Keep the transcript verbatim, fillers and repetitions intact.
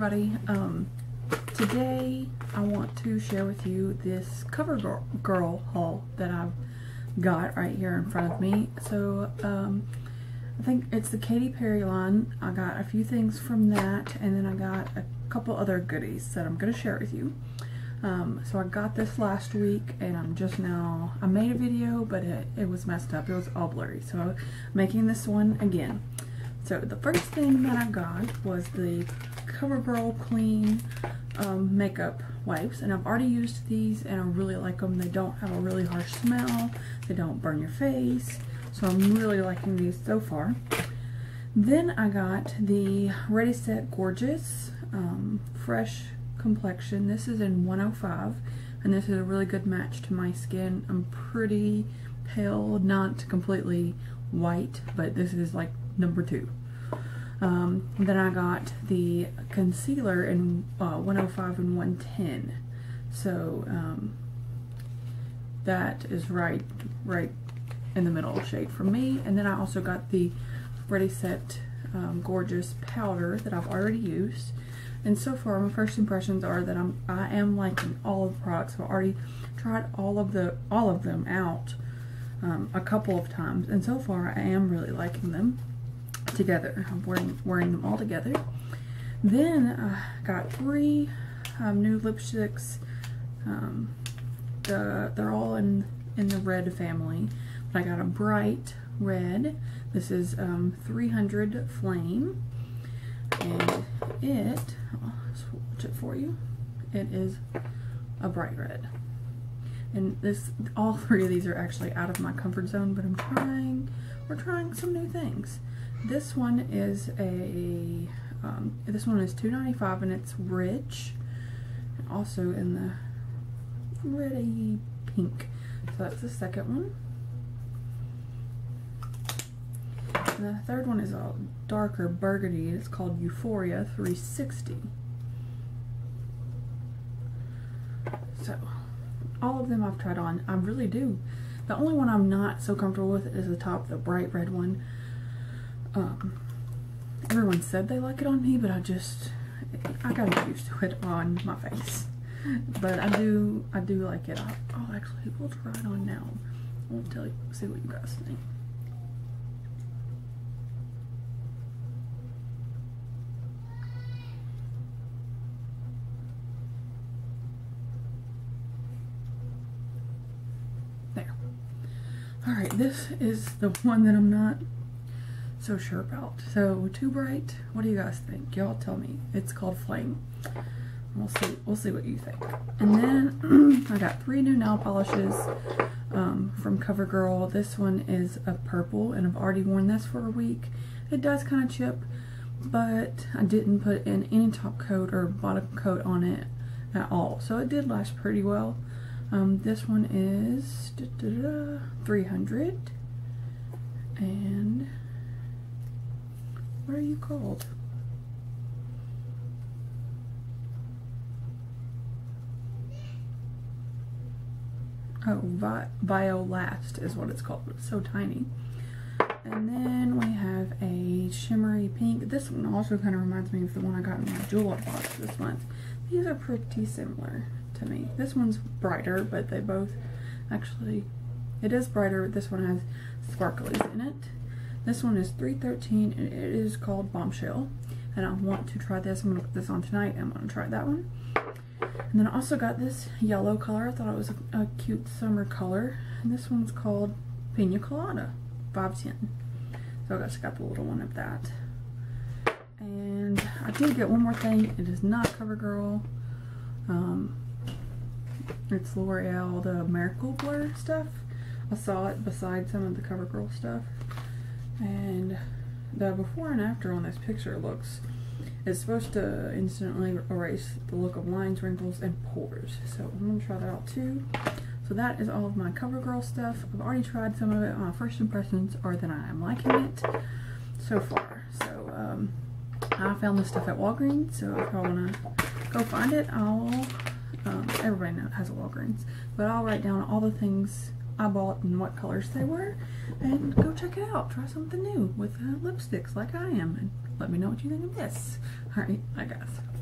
everybody. Um, today I want to share with you this CoverGirl haul that I've got right here in front of me. So um, I think it's the Katy Perry line. I got a few things from that, and then I got a couple other goodies that I'm going to share with you. Um, so I got this last week, and I'm just now, I made a video, but it, it was messed up. It was all blurry. So I'm making this one again. So the first thing that I got was the CoverGirl Clean um, Makeup Wipes. And I've already used these, and I really like them. They don't have a really harsh smell. They don't burn your face. So I'm really liking these so far. Then I got the ReadySetGorgeous um, Fresh Complexion. This is in one oh five, and this is a really good match to my skin. I'm pretty pale, not completely white, but this is like number two. Um, then I got the concealer in uh, one oh five and one ten. So um, that is right, right in the middle shade for me. And then I also got the Ready Set um, Gorgeous powder that I've already used. And so far, my first impressions are that I'm I am liking all of the products. I've already tried all of the all of them out um, a couple of times, and so far I am really liking them together. I'm wearing wearing them all together. Then I got three um, new lipsticks. Um, the they're all in in the red family, but I got a bright red. This is um, three hundred Flame, and it, I'll swatch it for you, it is a bright red. And this, all three of these are actually out of my comfort zone, but I'm trying, we're trying some new things. This one is a, um, this one is two ninety-five, and it's rich, also in the reddy pink. So that's the second one. And the third one is a darker burgundy, and it's called Euphoria three sixty. So, all of them I've tried on. I really do. The only one I'm not so comfortable with is the top, the bright red one. Um, everyone said they like it on me, but I just, I got used to it on my face. But I do, I do like it. I'll, I'll actually, we'll try it on now. I won't tell you, see what you guys think. Alright, this is the one that I'm not so sure about. So, too bright. What do you guys think? Y'all tell me. It's called Flame. We'll see. We'll see what you think. And then I got three new nail polishes um, from CoverGirl. This one is a purple, and I've already worn this for a week. It does kind of chip, but I didn't put in any top coat or bottom coat on it at all. So it did lash pretty well. Um, this one is da, da, da, three hundred, and what are you called? Oh, Vi Biolast is what it's called. It's so tiny. And then we have a shimmery pink. This one also kind of reminds me of the one I got in my jewel box this month. These are pretty similar to me. This one's brighter, but they both actually, it is brighter, but this one has sparklies in it. This one is three thirteen, and it is called Bombshell, and I want to try this. I'm going to put this on tonight, and I'm going to try that one. And then I also got this yellow color. I thought it was a, a cute summer color, and this one's called Pina Colada five ten. So I just got the little one of that. And I did get one more thing. It is not CoverGirl. Um, It's L'Oreal, the Miracle Blur stuff. I saw it beside some of the CoverGirl stuff. And the before and after on this picture looks, it's supposed to instantly erase the look of lines, wrinkles, and pores. So I'm going to try that out too. So that is all of my CoverGirl stuff. I've already tried some of it. My first impressions are that I am liking it so far. So um, I found this stuff at Walgreens. So if y'all want to go find it, I'll... Um, everybody now has a Walgreens, but I'll write down all the things I bought and what colors they were, and go check it out. Try something new with uh, lipsticks like I am, and let me know what you think of this. Alright, bye guys.